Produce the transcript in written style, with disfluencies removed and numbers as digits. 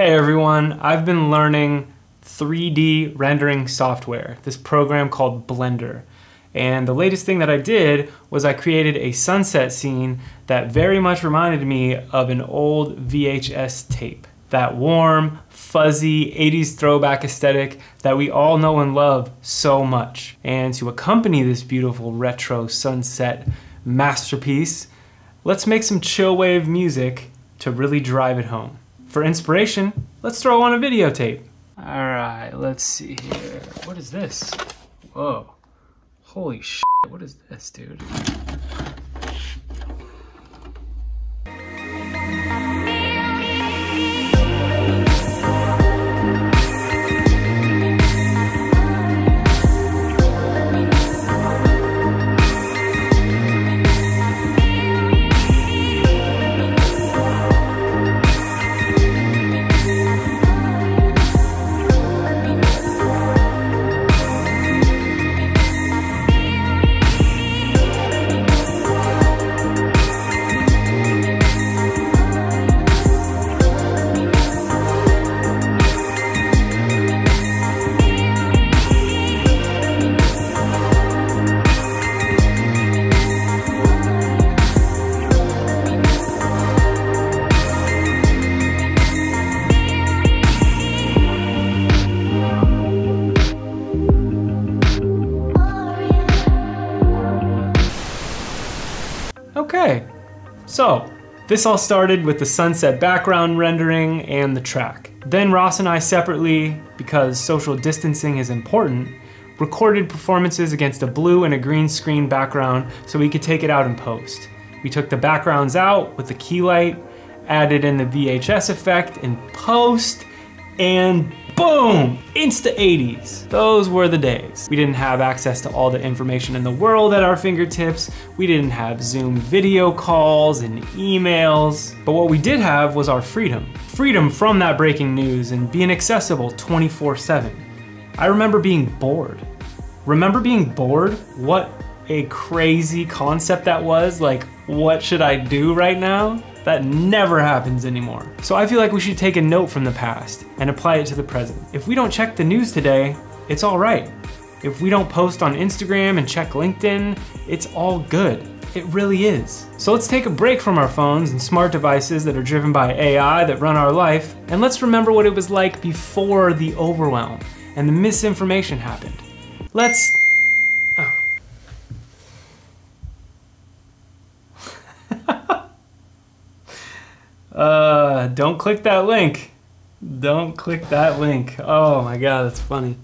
Hey everyone, I've been learning 3D rendering software, this program called Blender. And the latest thing that I did was I created a sunset scene that very much reminded me of an old VHS tape. That warm, fuzzy, 80s throwback aesthetic that we all know and love so much. And to accompany this beautiful retro sunset masterpiece, let's make some chill wave music to really drive it home. For inspiration, let's throw on a videotape. All right, let's see here. What is this? Whoa. Holy shit, what is this, dude? Okay, so this all started with the sunset background rendering and the track. Then Ross and I separately, because social distancing is important, recorded performances against a blue and a green screen background so we could take it out in post. We took the backgrounds out with the key light, added in the VHS effect in post, and boom, Insta 80s. Those were the days. We didn't have access to all the information in the world at our fingertips. We didn't have Zoom video calls and emails. But what we did have was our freedom. Freedom from that breaking news and being accessible 24/7. I remember being bored. Remember being bored? What a crazy concept that was. Like, what should I do right now? That never happens anymore. So I feel like we should take a note from the past and apply it to the present. If we don't check the news today, it's all right. If we don't post on Instagram and check LinkedIn, it's all good. It really is. So let's take a break from our phones and smart devices that are driven by AI that run our life, and let's remember what it was like before the overwhelm and the misinformation happened. Let's... don't click that link. Don't click that link. Oh my God, that's funny.